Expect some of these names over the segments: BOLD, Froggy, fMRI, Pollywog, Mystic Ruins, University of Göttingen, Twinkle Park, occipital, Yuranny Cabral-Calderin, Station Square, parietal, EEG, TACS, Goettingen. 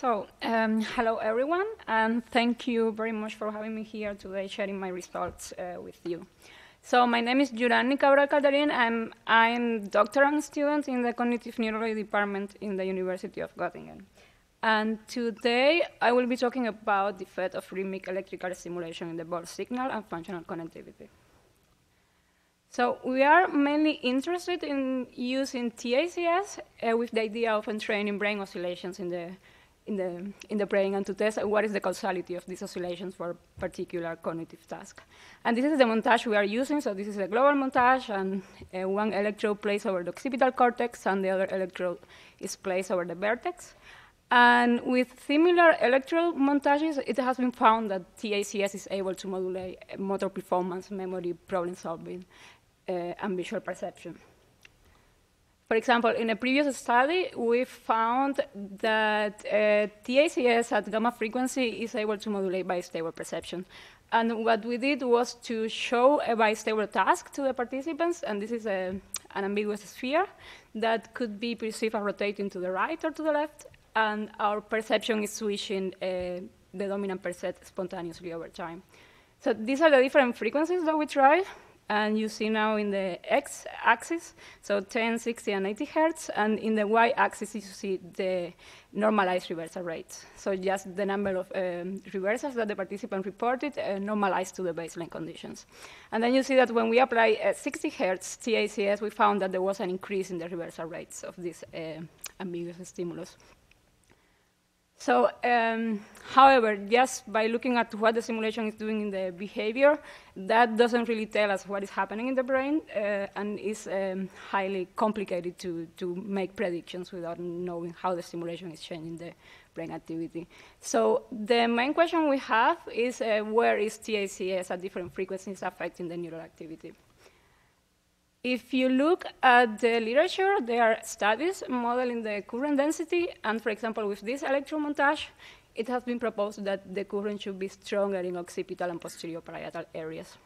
So, hello everyone, and thank you very much for having me here today, sharing my results with you. So, my name is Yuranny Cabral-Calderin, and I'm a doctorate student in the Cognitive Neurology Department in the University of Göttingen. And today, I will be talking about the effect of rhythmic electrical stimulation in the BOLD signal and functional connectivity. So we are mainly interested in using TACS with the idea of training brain oscillations in the brain and to test what is the causality of these oscillations for a particular cognitive task. And this is the montage we are using, so this is a global montage, and one electrode placed over the occipital cortex and the other electrode is placed over the vertex. And with similar electrode montages, it has been found that TACS is able to modulate motor performance, memory, problem solving, and visual perception. For example, in a previous study, we found that TACS at gamma frequency is able to modulate bistable perception. And what we did was to show a bistable task to the participants, and this is an ambiguous sphere that could be perceived as rotating to the right or to the left, and our perception is switching the dominant percent spontaneously over time. So these are the different frequencies that we tried, and you see now in the x-axis, so 10, 60, and 80 hertz, and in the y-axis you see the normalized reversal rates. So just the number of reversals that the participant reported normalized to the baseline conditions. And then you see that when we apply 60 hertz TACS, we found that there was an increase in the reversal rates of these ambiguous stimulus. So, however, just by looking at what the simulation is doing in the behavior, that doesn't really tell us what is happening in the brain, and it's highly complicated to make predictions without knowing how the simulation is changing the brain activity. So the main question we have is where is TACS at different frequencies affecting the neural activity? If you look at the literature, there are studies modeling the current density, and for example, with this electron montage, it has been proposed that the current should be stronger in occipital and posterior parietal areas.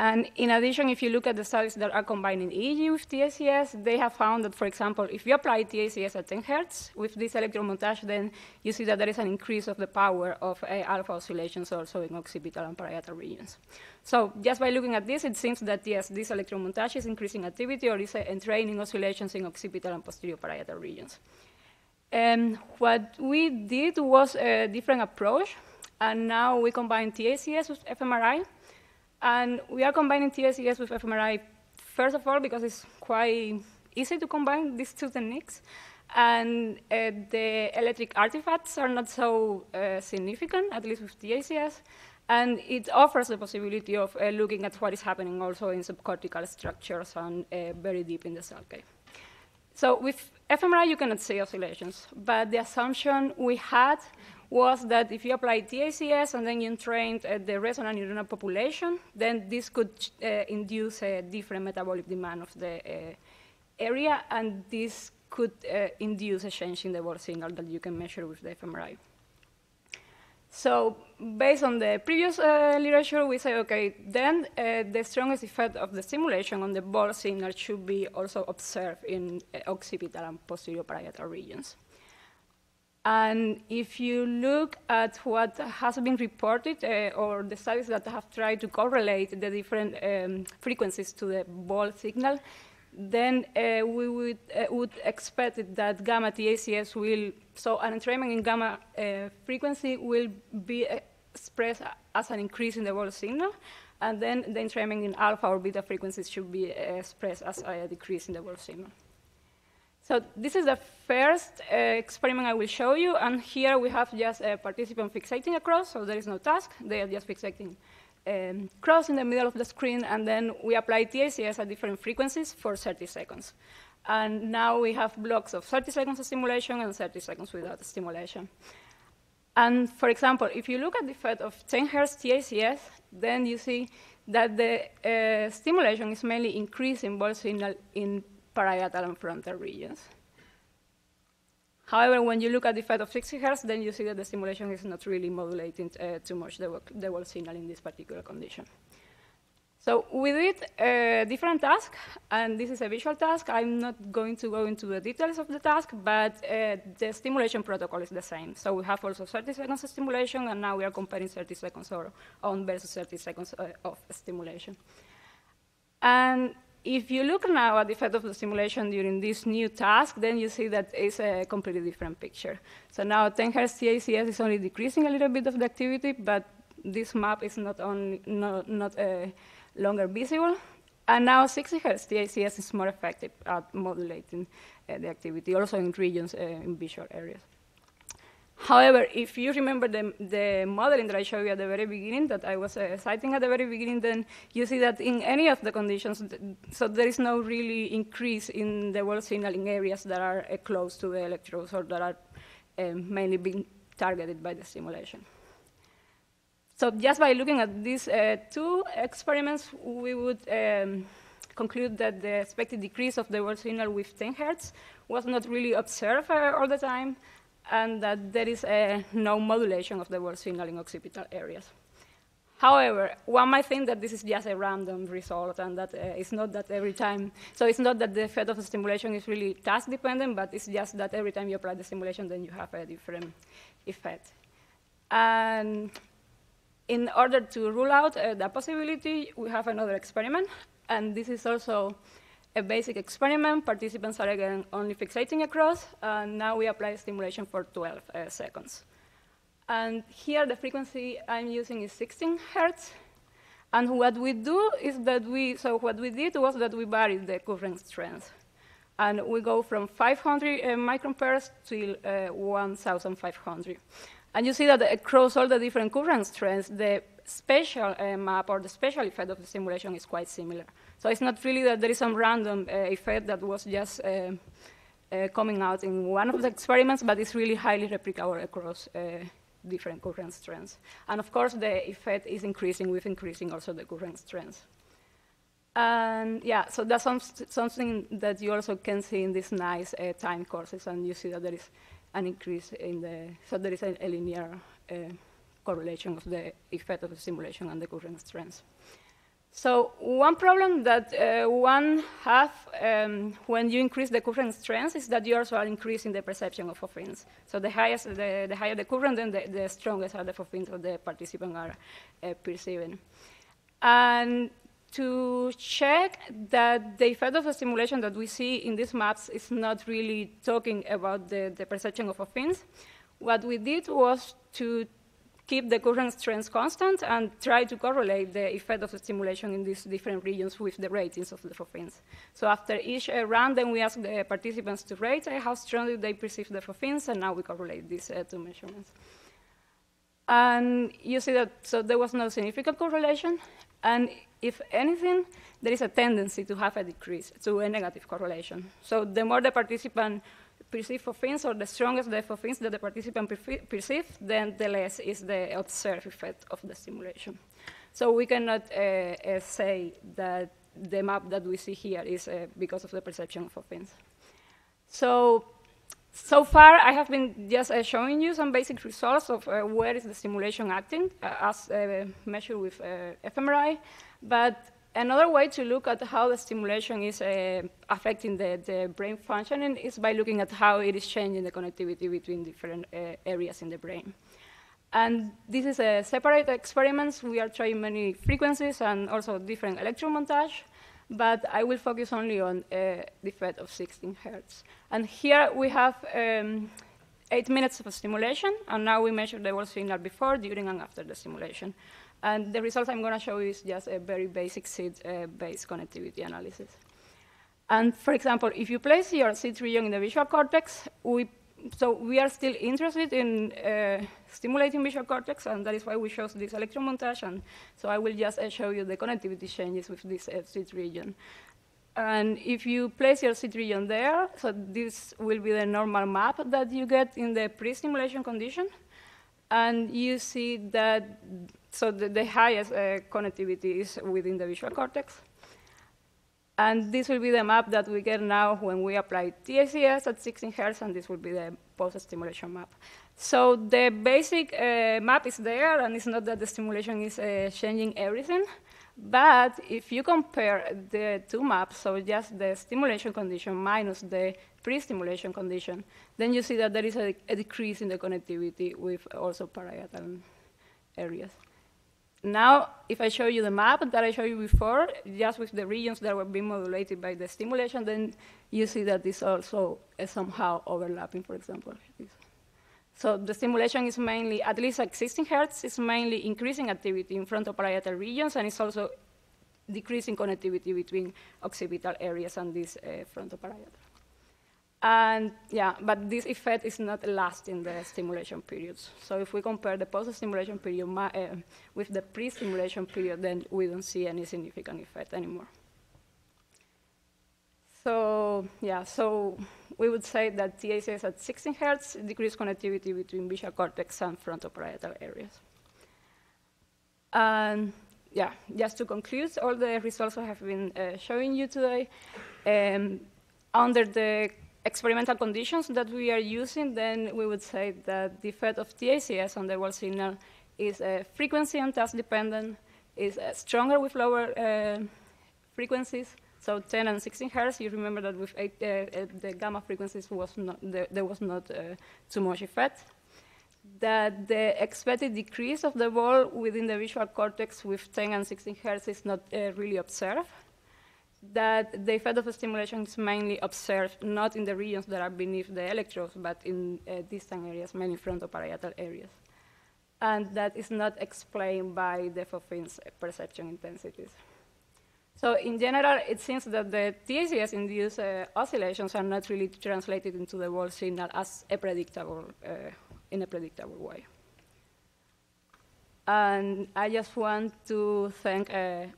And in addition, if you look at the studies that are combining EEG with TACS, they have found that, for example, if you apply TACS at 10 Hz with this electron montage, then you see that there is an increase of the power of alpha oscillations also in occipital and parietal regions. So just by looking at this, it seems that, yes, this electron montage is increasing activity or is entraining oscillations in occipital and posterior parietal regions. What we did was a different approach, and now we combine TACS with fMRI. And we are combining TACS with fMRI, first of all, because it's quite easy to combine these two techniques. And the electric artifacts are not so significant, at least with TACS. And it offers the possibility of looking at what is happening also in subcortical structures and very deep in the cell cave. So with fMRI, you cannot see oscillations. But the assumption we had was that if you apply TACS and then you trained the resonant neuronal population, then this could induce a different metabolic demand of the area, and this could induce a change in the BOLD signal that you can measure with the fMRI. So based on the previous literature, we say, okay, then the strongest effect of the stimulation on the BOLD signal should be also observed in occipital and posterior parietal regions. And if you look at what has been reported or the studies that have tried to correlate the different frequencies to the BOLD signal, then we would expect that gamma TACS will, so an entrainment in gamma frequency will be expressed as an increase in the BOLD signal, and then the entrainment in alpha or beta frequencies should be expressed as a decrease in the BOLD signal. So this is the first experiment I will show you, and here we have just a participant fixating a cross, so there is no task. They are just fixating a cross in the middle of the screen, and then we apply TACS at different frequencies for 30 seconds. And now we have blocks of 30 seconds of stimulation and 30 seconds without stimulation. And for example, if you look at the effect of 10 Hz TACS, then you see that the stimulation is mainly increasing BOLD signal in parietal and frontal regions. However, when you look at the effect of 60 Hz, then you see that the stimulation is not really modulating too much the BOLD signal in this particular condition. So we did a different task, and this is a visual task. I'm not going to go into the details of the task, but the stimulation protocol is the same. So we have also 30 seconds of stimulation, and now we are comparing 30 seconds on versus 30 seconds of stimulation. And if you look now at the effect of the stimulation during this new task, then you see that it's a completely different picture. So now 10 Hz TACS is only decreasing a little bit of the activity, but this map is not longer visible. And now 60 Hz TACS is more effective at modulating the activity, also in regions, in visual areas. However, if you remember the modeling that I showed you at the very beginning, that I was citing at the very beginning, then you see that in any of the conditions, so there is no really increase in the world signal in areas that are close to the electrodes or that are mainly being targeted by the stimulation. So just by looking at these two experiments, we would conclude that the expected decrease of the world signal with 10 Hz was not really observed all the time, and that there is no modulation of the world signal in occipital areas. However, one might think that this is just a random result and that it's not that every time. So it's not that the effect of the stimulation is really task dependent, but it's just that every time you apply the stimulation, then you have a different effect. And in order to rule out that possibility, we have another experiment. And this is also a basic experiment. Participants are again only fixating across, and now we apply stimulation for 12 seconds. And here the frequency I'm using is 16 Hz. And what we do is that we varied the current strength. And we go from 500 microamperes till 1,500. And you see that across all the different current strengths, the spatial map or the spatial effect of the stimulation is quite similar. So it's not really that there is some random effect that was just coming out in one of the experiments, but it's really highly replicable across different current strengths. And of course, the effect is increasing with increasing also the current strengths. And yeah, so that's something that you also can see in these nice time courses, and you see that there is an increase in the, so there is a linear correlation of the effect of the stimulation and the current strength. So one problem that one has when you increase the current strength is that you also are increasing the perception of offense. So the higher the current, then the strongest are the offense that the participants are perceiving. And to check that the effect of the stimulation that we see in these maps is not really talking about the perception of offense, what we did was to keep the current strength constant and try to correlate the effect of the stimulation in these different regions with the ratings of the photons. So after each round, then we ask the participants to rate how strongly they perceive the photons, and now we correlate these two measurements. And you see that, so there was no significant correlation, and if anything, there is a tendency to have a decrease, to a negative correlation. So the more the participant perceive photons, or the strongest the photons that the participant perceives, then the less is the observed effect of the stimulation. So we cannot say that the map that we see here is because of the perception of photons. So far, I have been just showing you some basic results of where is the stimulation acting as measured with fMRI, but another way to look at how the stimulation is affecting the brain functioning is by looking at how it is changing the connectivity between different areas in the brain. And this is a separate experiment. We are trying many frequencies and also different electromontage, but I will focus only on the effect of 16 Hz. And here we have 8 minutes of stimulation, and now we measure the world signal before, during, and after the stimulation. And the results I'm going to show you is just a very basic seed-based connectivity analysis. And for example, if you place your seed region in the visual cortex, we are still interested in stimulating visual cortex, and that is why we chose this electromontage. And so I will just show you the connectivity changes with this seed region. And if you place your seed region there, so this will be the normal map that you get in the pre-stimulation condition. And you see that, so the highest connectivity is within the visual cortex. And this will be the map that we get now when we apply TACS at 16 Hz, and this will be the post-stimulation map. So the basic map is there, and it's not that the stimulation is changing everything, But if you compare the two maps, so just the stimulation condition minus the pre-stimulation condition, then you see that there is a decrease in the connectivity with also parietal areas. Now, if I show you the map that I showed you before, just with the regions that were being modulated by the stimulation, then you see that this also is somehow overlapping, for example. So the stimulation is mainly, at least at 16 hertz, is mainly increasing activity in frontoparietal regions, and it's also decreasing connectivity between occipital areas and this frontoparietal. And yeah, but this effect is not lasting the stimulation periods. So if we compare the post-stimulation period with the pre-stimulation period, then we don't see any significant effect anymore. So yeah, so we would say that TACS at 16 hertz decrease connectivity between visual cortex and frontoparietal areas. And yeah, just to conclude, all the results I have been showing you today, under the experimental conditions that we are using, then we would say that the effect of TACS on the world signal is frequency and task dependent, is stronger with lower frequencies, so 10 and 16 hertz. You remember that with the gamma frequencies was not, there was not too much effect. That the expected decrease of the ball within the visual cortex with 10 and 16 hertz is not really observed. That the effect of stimulation is mainly observed not in the regions that are beneath the electrodes, but in distant areas, mainly frontoparietal areas. And that is not explained by the FOFIN's perception intensities. So in general, it seems that the TACS-induced oscillations are not really translated into the ball signal as a predictable, in a predictable way. And I just want to thank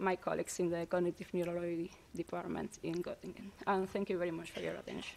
my colleagues in the Cognitive Neurology Department in Göttingen. And thank you very much for your attention.